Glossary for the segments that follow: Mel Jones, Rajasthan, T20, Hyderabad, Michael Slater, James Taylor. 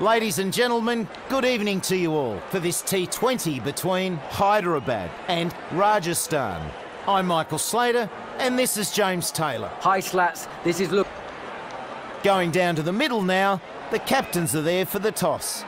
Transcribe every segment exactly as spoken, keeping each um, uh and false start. Ladies and gentlemen, good evening to you all for this T twenty between Hyderabad and Rajasthan. I'm Michael Slater and this is James Taylor. Hi Slats, this is look. Going down to the middle now, the captains are there for the toss.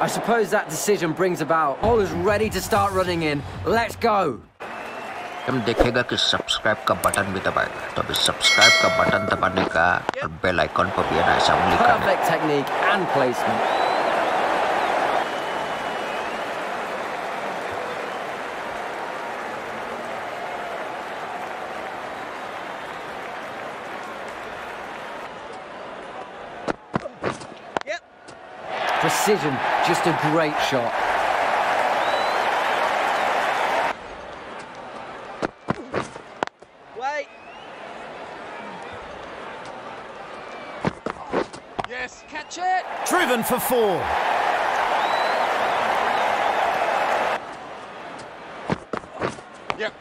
I suppose that decision brings about all is ready to start running in. Let's go. हम देखेगा कि subscribe का button भी दबाएगा. तो भी subscribe का button दबाने का और बेल आइकन पर भी ना ऐसा उंगली करना. Perfect technique and placement. Precision, just a great shot. Wait. Yes, catch it. Driven for four. Yep.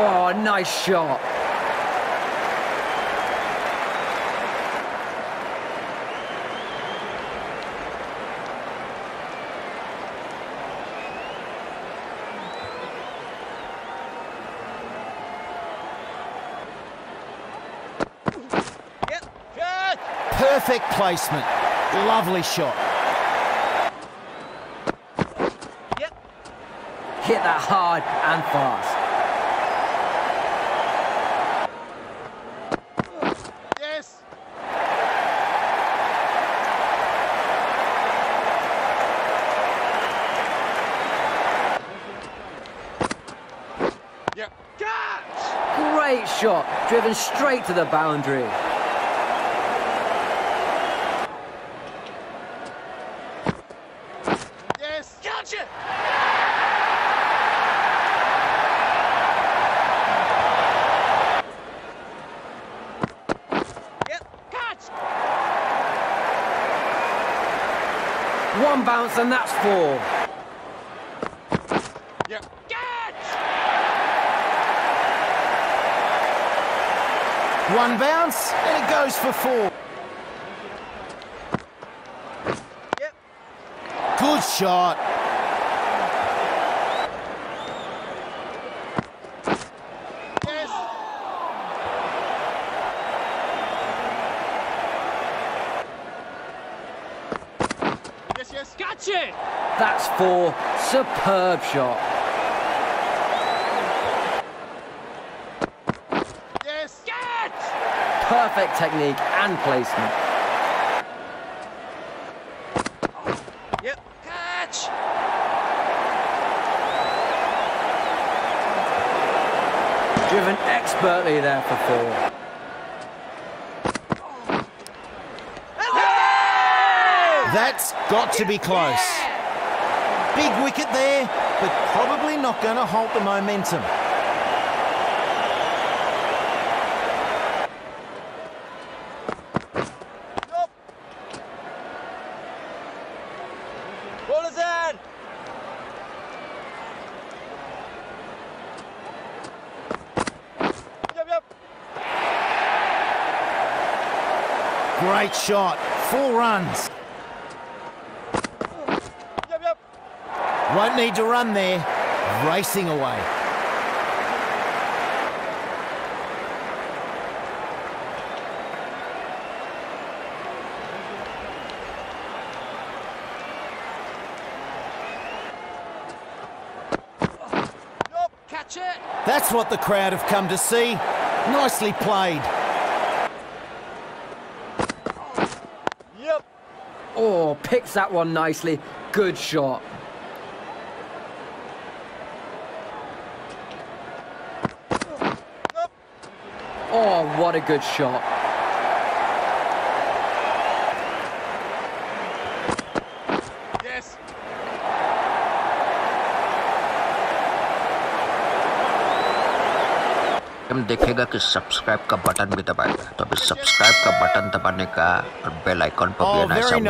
Oh, nice shot. Yep. Good. Perfect placement. Lovely shot. Yep. Hit that hard and fast. Yep. Catch! Great shot, driven straight to the boundary. Yes, catch it! Yep, catch! One bounce and that's four. Yep. One bounce, and it goes for four. Yep. Good shot. Yes. Yes, yes. Catch it. That's four. Superb shot. Perfect technique and placement. Yep, catch! Driven expertly there for four. That's got to be close. Big wicket there, but probably not going to halt the momentum. Great shot, four runs. Yep, yep. Won't need to run there, racing away. Yep, catch it. That's what the crowd have come to see. Nicely played. Oh, picks that one nicely. Good shot. Oh, what a good shot. Yes. हम देखेगा कि subscribe का button भी दबाएगा, तो अभी subscribe का button दबाने का और बेल आइकॉन पर भी आना शामिल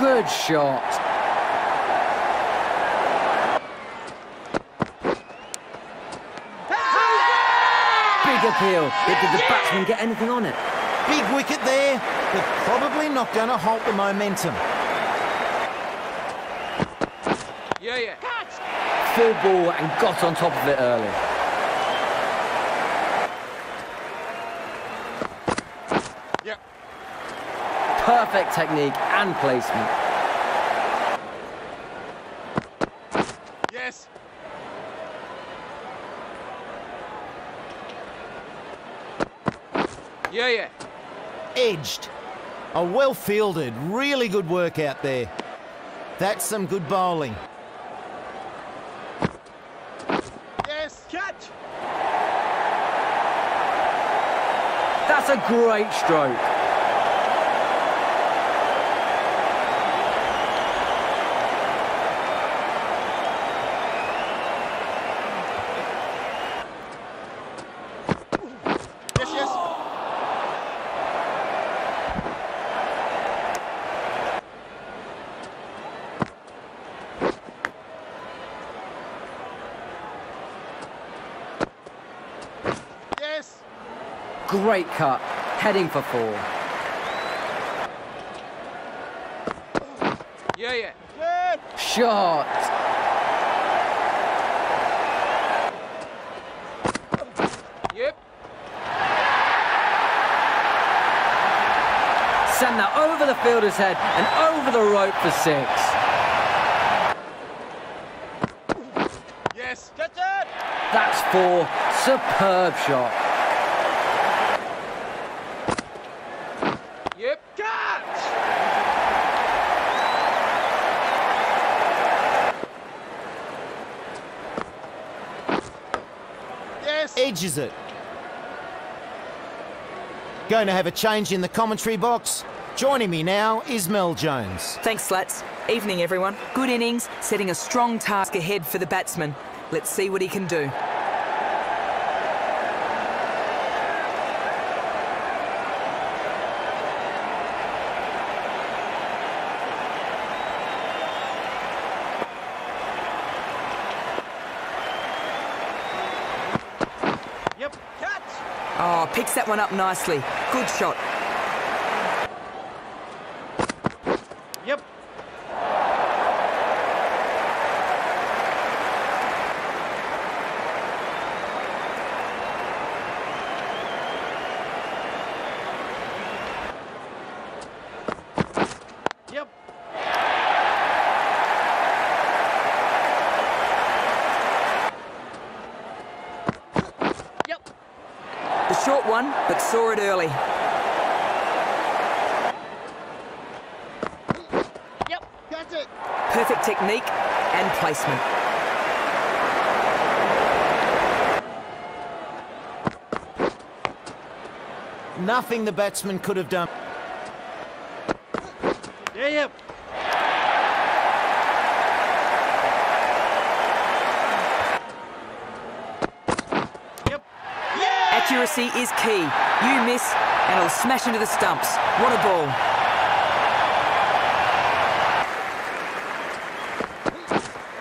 करना। Good shot. Appeal. Did the batsman get anything on it? Big wicket there. They've probably not going to halt the momentum. Yeah, yeah. Catch. Full ball and got on top of it early. Yeah. Perfect technique and placement. Yeah, yeah. Edged. A well fielded, really good work out there. That's some good bowling. Yes, catch. That's a great stroke. Great cut, heading for four. Yeah, yeah. Good. Shot. Yep. Send that over the fielder's head and over the rope for six. Yes, catch it. That's four. Superb shot. Edges it. Going to have a change in the commentary box. Joining me now is Mel Jones. Thanks, Slats. Evening, everyone. Good innings, setting a strong task ahead for the batsman. Let's see what he can do. Picks that one up nicely. Good shot. Yep. Yep. Yep. The short one, but saw it early. Yep, that's it. Perfect technique and placement. Nothing the batsman could have done. Yeah, yeah. Accuracy is key. You miss, and it'll smash into the stumps. What a ball.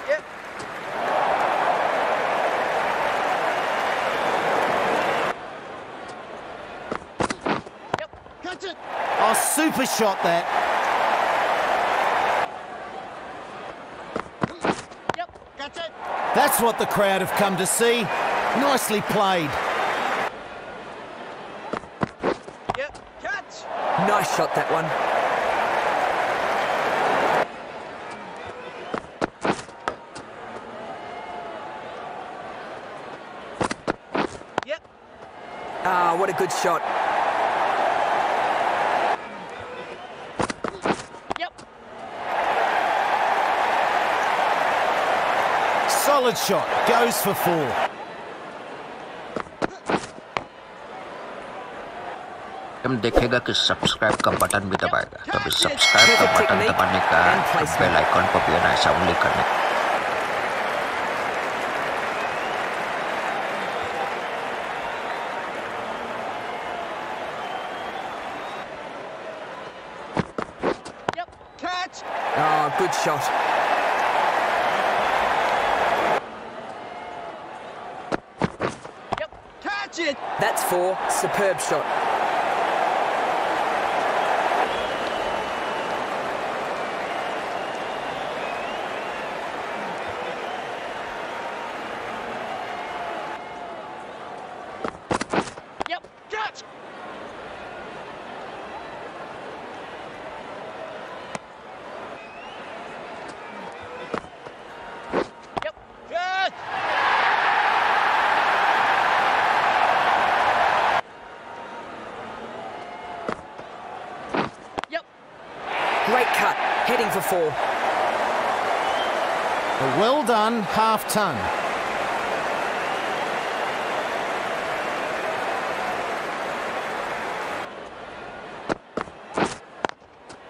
Yep. Yep. Catch it. Oh, super shot that. Yep. Catch it. That's what the crowd have come to see. Nicely played. Nice shot, that one. Yep. Ah, what a good shot. Yep. Solid shot. Goes for four. हम देखेगा कि subscribe का button भी दबाएगा, तभी subscribe का button दबाने का bell icon पर भी ऐसा उंगली करने का। Oh, good shot. Yep. Catch it. That's four. Superb shot. Yep. Catch. Heading for four. A well done half ton.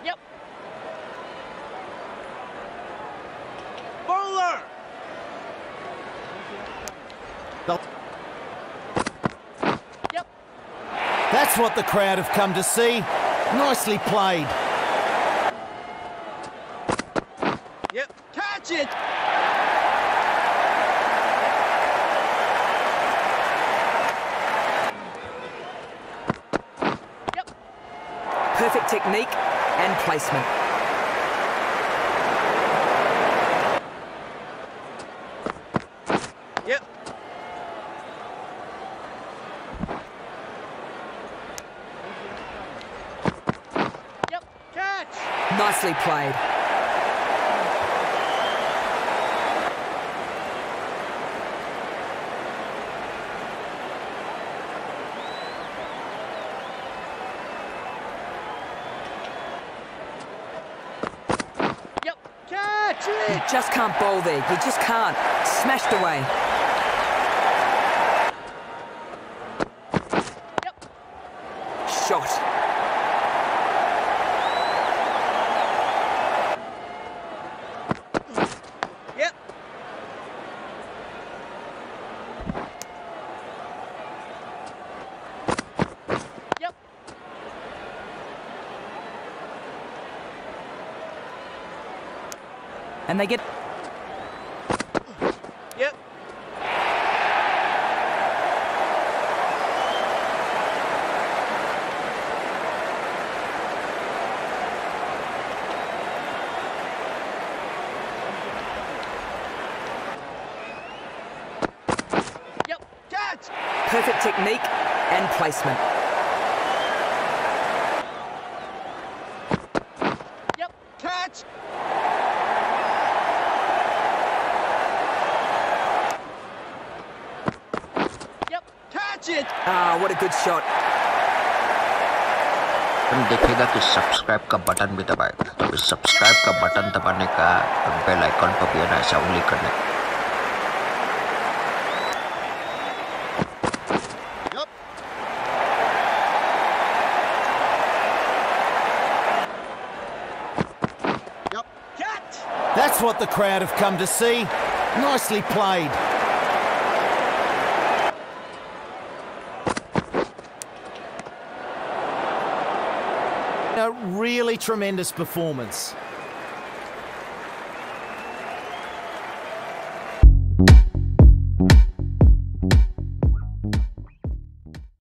Yep. Bowler. Yep. That's what the crowd have come to see. Nicely played. Yep, catch it! Yep. Perfect technique and placement. Yep. Yep, catch! Nicely played. You just can't bowl there. You just can't. Smashed away. Yep. Shot. Yep. Yep. And they get... Yep. Yep. Catch! Perfect technique and placement. Yep. Catch! Ah, what a good shot. तुम देखेगा कि subscribe का button भी दबाएगा, तभी subscribe का button दबाने का bell icon पर भी ऐसा उंगली करने का। That's what the crowd have come to see. Nicely played. A really tremendous performance.